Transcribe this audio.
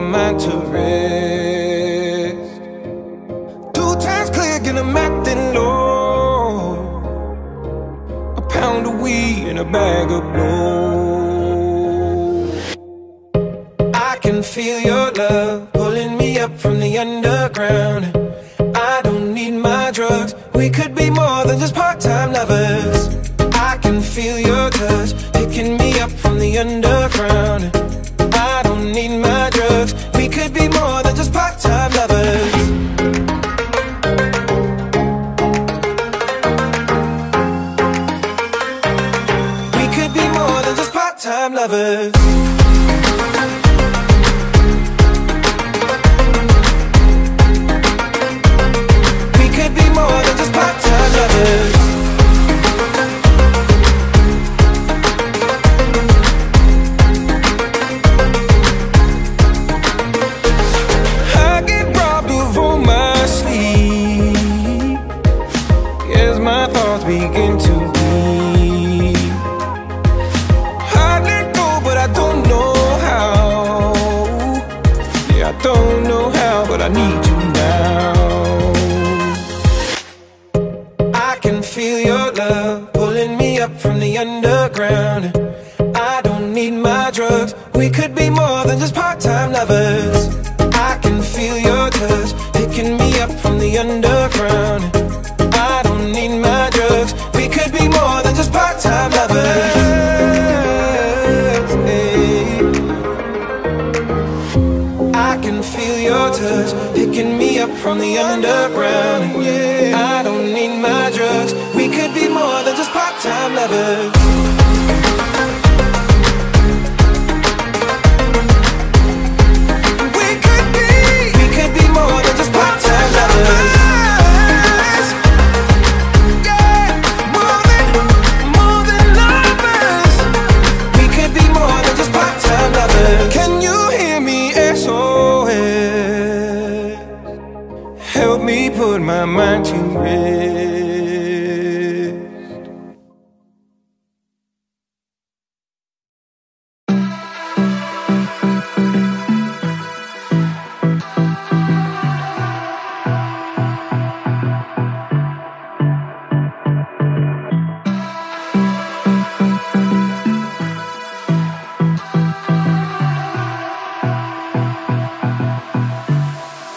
not meant to rest. 2 times click and I'm acting low. A pound of weed and a bag of blow. I can feel your love pulling me up from the underground. I don't need my drugs. We could be more than just part-time lovers. I can feel your touch picking me up from the underground. I don't need my drugs. We could be more than just part-time lovers. We could be more than just part-time lovers. We could be more than just part-time lovers. Help me put my mind to rest.